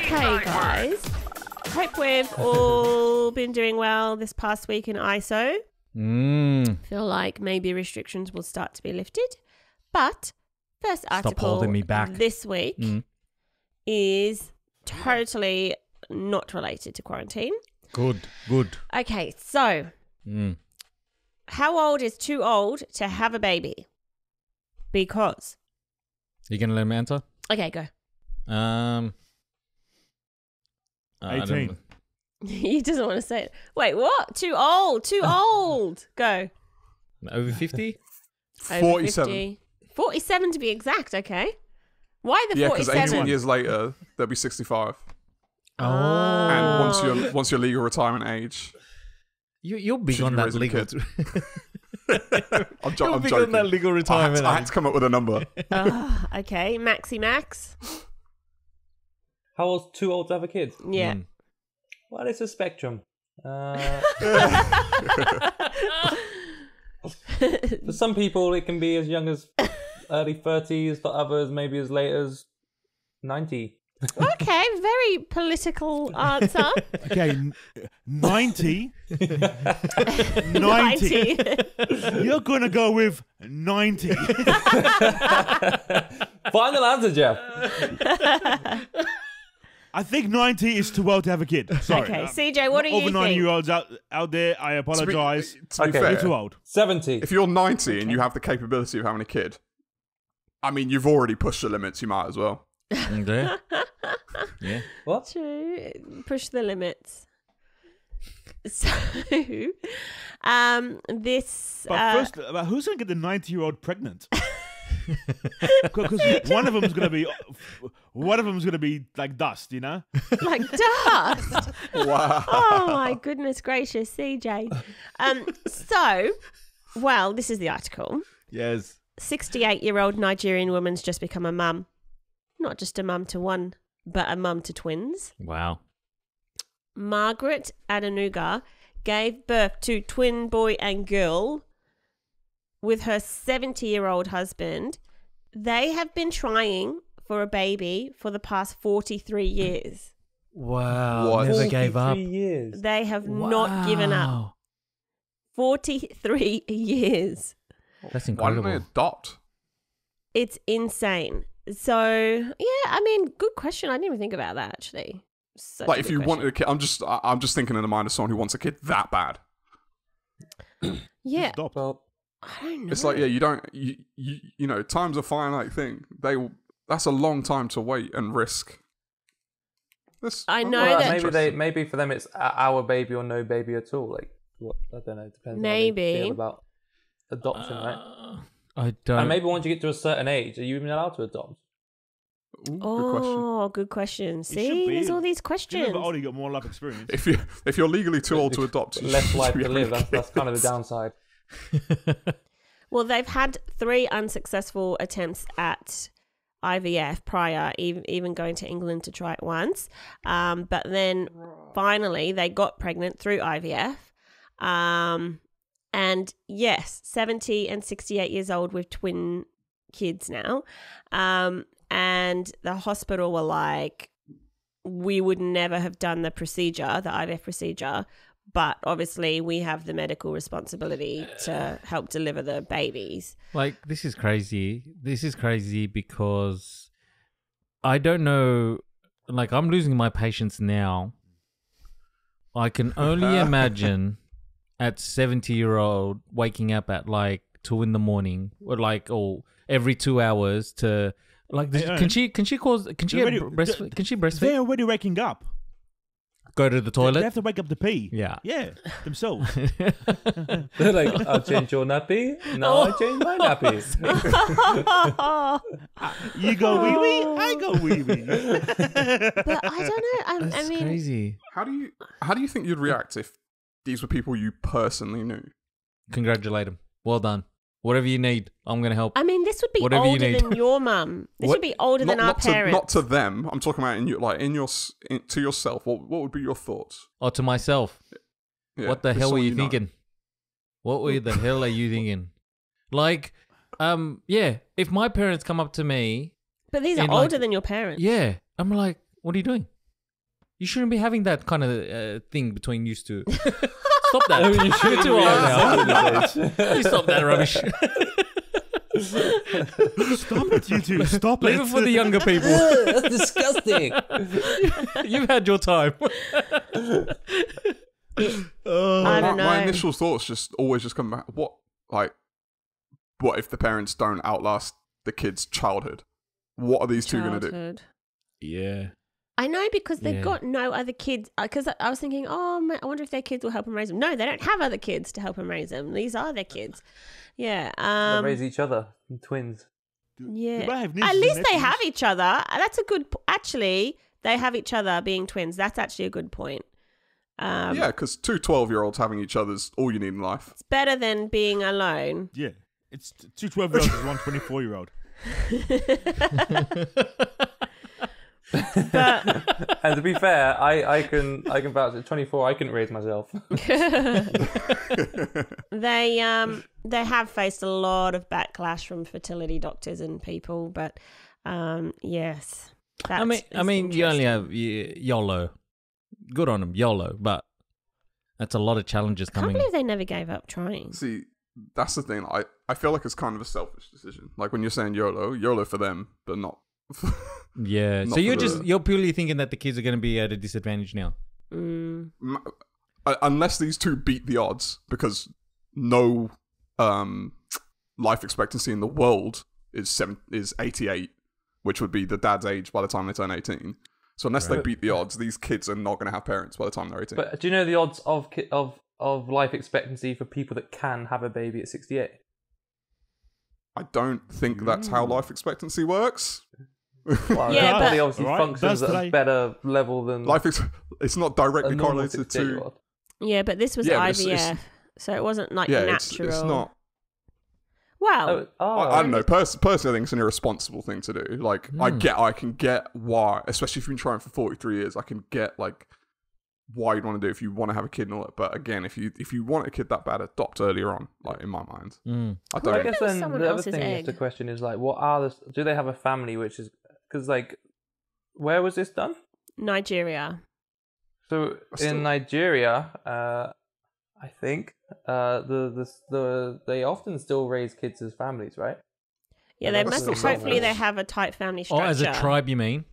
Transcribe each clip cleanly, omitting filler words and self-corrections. Okay, guys. Hope we've all been doing well this past week in ISO. Feel like maybe restrictions will start to be lifted. But first article this week is totally not related to quarantine. Good. Okay, so how old is too old to have a baby? Because. You going to let me answer? Okay, go. 18. He doesn't want to say it. Wait, what? Too old. Go. Over 50? 47. 47 to be exact, okay. Why the 47? Yeah, because 18 years later, they'll be 65. Oh. And once your legal retirement age. You're big on that legal. I'm joking. On that legal retirement. I had to come up with a number. Okay, Maxi Max. How old's too old to have a kid? Yeah. Well, it's a spectrum. For some people, it can be as young as early 30s. For others, maybe as late as 90. Okay, very political answer. Okay, 90. 90. You're going to go with 90. Final answer, Jeff. I think 90 is too old to have a kid. Sorry. Okay, CJ, what do you think? All the 9-year-olds out there, I apologise. To be fair, you're too old. 70. If you're 90 and you have the capability of having a kid, I mean, you've already pushed the limits. You might as well. Yeah. What? True. Push the limits. So, But first, who's going to get the 90-year-old pregnant? Because one of them's gonna be like dust, you know. Like dust. Wow. Oh my goodness gracious, CJ. So, well, this is the article. Yes. 68-year-old Nigerian woman's just become a mum. Not just a mum to one, but a mum to twins. Wow. Margaret Adenuga gave birth to twin boy and girl. With her 70-year-old husband. They have been trying for a baby for the past 43 years. Wow. What? Never gave up. Years. They have not given up. 43 years. That's incredible. Why didn't they adopt? It's insane. So, yeah, I mean, good question. I didn't even think about that, actually. Such like, if you wanted a kid, I'm just thinking in the mind of someone who wants a kid that bad. Yeah. Adopt. I don't know. It's like, yeah, you know, time's a finite thing. That's a long time to wait and risk. I know that maybe for them it's our baby or no baby at all. Like, I don't know. It depends how they feel about adoption, right? I don't. And maybe once you get to a certain age, are you even allowed to adopt? Ooh, oh, good question. See, there's all these questions. You've got more life experience. If you're legally too old to adopt, less life to live. That's kind of the downside. Well, they've had 3 unsuccessful attempts at IVF prior, even going to England to try it once. But then finally they got pregnant through IVF. And yes, 70 and 68 years old with twin kids now. And the hospital were like, we would never have done the procedure, the IVF procedure. But obviously, we have the medical responsibility to help deliver the babies. Like, this is crazy. This is crazy because I don't know. Like, I'm losing my patience now. I can only imagine at 70-year-old waking up at like 2 in the morning or like every 2 hours to like. Can she breastfeed? They're already waking up. Go to the toilet. They have to wake up to pee. Yeah. Yeah. Themselves. They're like, I'll change your nappy. Now I change my nappy. You go wee wee. I go wee wee. But I don't know. I mean, crazy. How do you think you'd react if these were people you personally knew? Congratulate them. Well done. Whatever you need, I'm going to help. I mean, this would be older than your mum. This would be older than our parents. Not to them. I'm talking about to yourself. What would be your thoughts? Oh, to myself. Yeah, what the hell were you thinking? What the hell are you thinking? Like, yeah, if my parents come up to me. But these are older than your parents. Yeah. I'm like, what are you doing? You shouldn't be having that kind of thing between you two. Stop that. I mean, you should too. Please stop that rubbish. Stop it, you two. Stop it. Leave it for the younger people. That's disgusting. You've had your time. I don't know. My initial thoughts just always just come back. What, like, what if the parents don't outlast the kids' childhood? What are these two going to do? Yeah. I know, because they've got no other kids. Because I was thinking, oh, I wonder if their kids will help them raise them. No, they don't have other kids to help them raise them. These are their kids. Yeah. They raise each other, twins. Yeah. At least they have each other. That's a good point. Actually, they have each other being twins. That's actually a good point. Yeah, because two 12-year-olds having each other is all you need in life. It's better than being alone. Yeah. It's two 12-year-olds and one 24-year-old. But and to be fair, I can vouch at 24 I couldn't raise myself. They have faced a lot of backlash from fertility doctors and people, but yes. I mean you only have YOLO. Good on them, YOLO, but that's a lot of challenges coming. I can't believe they never gave up trying. See, that's the thing. I feel like it's kind of a selfish decision. Like when you're saying YOLO, YOLO for them, but not. Yeah. Not so you're purely thinking that the kids are going to be at a disadvantage now. Unless these two beat the odds, because no life expectancy in the world is 88, which would be the dad's age by the time they turn 18. So unless they beat the odds, these kids are not going to have parents by the time they're 18. But do you know the odds of life expectancy for people that can have a baby at 68? I don't think that's how life expectancy works. Well, yeah, but obviously functions at a better level than life. It's not directly correlated to. Yeah, but this was IVF, so it wasn't like natural. It's not. Well, I don't know. Personally, I think it's an irresponsible thing to do. Like, I can get why, especially if you've been trying for 43 years. I can get like why you'd want to do it if you want to have a kid and all that. But again, if you want a kid that bad, adopt earlier on. Like in my mind, I don't. Well, I guess then the other thing is the question is like, what are do they have a family? Which is because like, where was this done? Nigeria. So in Nigeria, I think they often still raise kids as families, right? Yeah, they must. Hopefully, they have a tight family structure. Oh, as a tribe, you mean?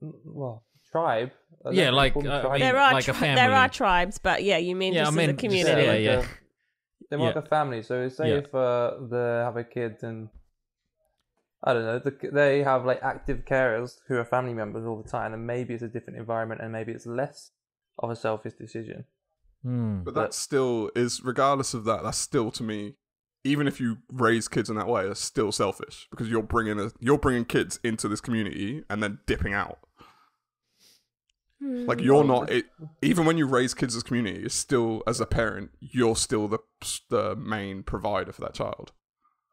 Well, tribe. Yeah, like there are a family. There are tribes, but yeah, you mean just as a community? Yeah, yeah. They want a family, so say if they have a kid and I don't know, they have like active carers who are family members all the time, and maybe it's a different environment, and maybe it's less of a selfish decision. But that still is, regardless of that, that's still to me, even if you raise kids in that way, that's still selfish because you're bringing kids into this community and then dipping out. Like you're not, even when you raise kids as a community, it's still as a parent, you're still the main provider for that child.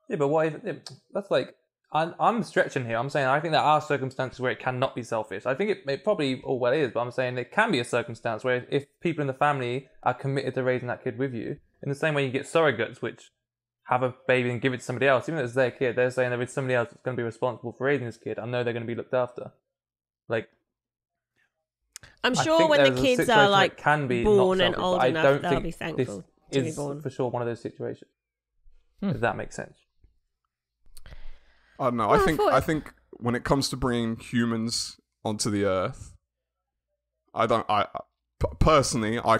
Yeah, but what if that's like I'm stretching here. I'm saying I think there are circumstances where it cannot be selfish. I think it probably all well is, but I'm saying it can be a circumstance where if people in the family are committed to raising that kid with you, in the same way you get surrogates, which have a baby and give it to somebody else, even though it's their kid, they're saying there is somebody else that's going to be responsible for raising this kid. I know they're going to be looked after. Like. I'm sure when the kids are like born and old enough, they'll be thankful to be born. For sure, one of those situations. If that makes sense. I don't know. I think when it comes to bringing humans onto the earth, I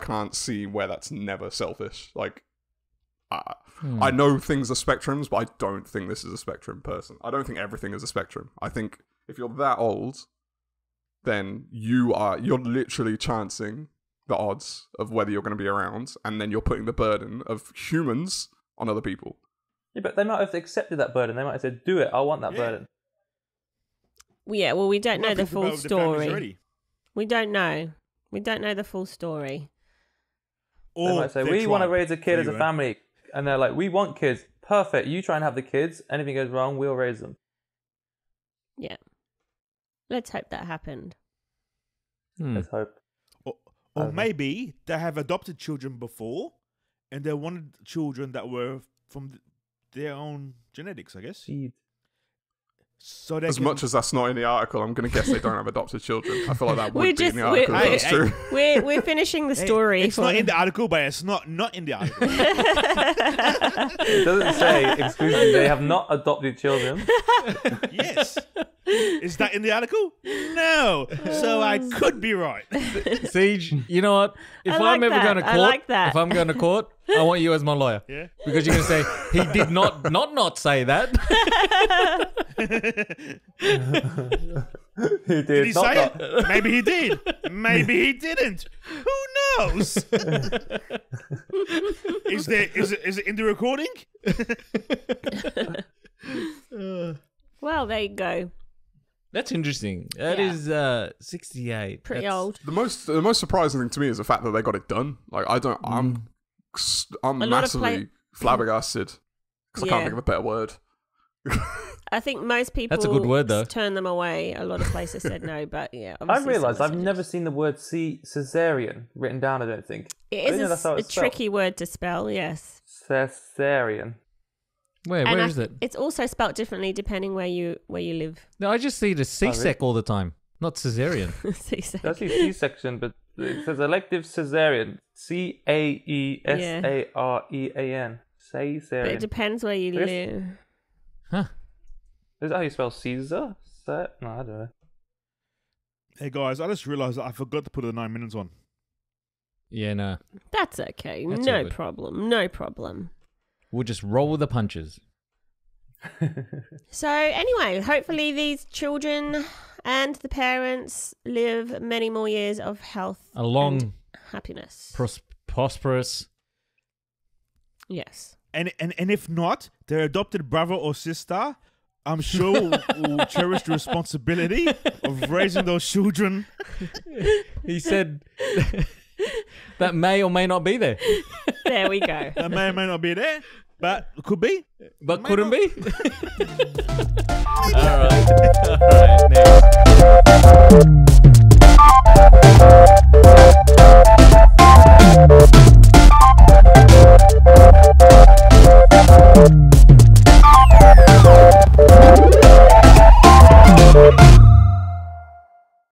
can't see where that's never selfish. Like, I know things are spectrums, but I don't think this is a spectrum person. I don't think everything is a spectrum. I think if you're that old, then you're literally chancing the odds of whether you're going to be around, and then you're putting the burden of humans on other people. Yeah, but they might have accepted that burden. They might have said, do it, I want that burden. Yeah, well, we don't know the full story. We don't know. We don't know the full story. They might say, we want to raise a kid as a family. And they're like, we want kids. Perfect. You try and have the kids. Anything goes wrong, we'll raise them. Yeah. Let's hope that happened. Let's hope. Or maybe they have adopted children before, and they wanted children that were from their own genetics, I guess. Seed. So as much as that's not in the article, I'm going to guess they don't have adopted children. I feel like that would be in the article. That's true. We're finishing the story. It's not in the article, but it's not in the article. It doesn't say exclusively they have not adopted children. Yes. Is that in the article? No. So I could be right. Siege, you know what? If I'm ever going to court, if I'm going to court, I want you as my lawyer. Yeah. Because you're going to say, he did not say that. He did he say it? Maybe he did. Maybe he didn't. Who knows? Is it in the recording? Well, there you go. That's interesting. That is 68. Pretty old. The most surprising thing to me is the fact that they got it done. Like I'm massively flabbergasted because I can't think of a better word. I think most people that's a good word, though. Turn them away. A lot of places said no, but yeah. I've realised I've never seen the word caesarean written down. I don't think it is a tricky word to spell. Yes, caesarean. Where is it? It's also spelt differently depending where you live. No, I just see the C-sec all the time, not caesarean. C-sec. That's C-section, but it says elective caesarean. C-A-E-S-A-R-E-A-N. Caesarean. But it depends where you live. Huh? Is that how you spell Caesar? No, I don't know. Hey guys, I just realised I forgot to put the 9 minutes on. Yeah, no. That's okay. That's no problem. No problem. We'll just roll the punches. So anyway, hopefully these children and the parents live many more years of health and happiness. Prosperous. Yes. And if not, their adopted brother or sister, I'm sure will cherish the responsibility of raising those children. He said... That may or may not be there. There we go. That may or may not be there, but could be. But couldn't be. All right. All right. Next.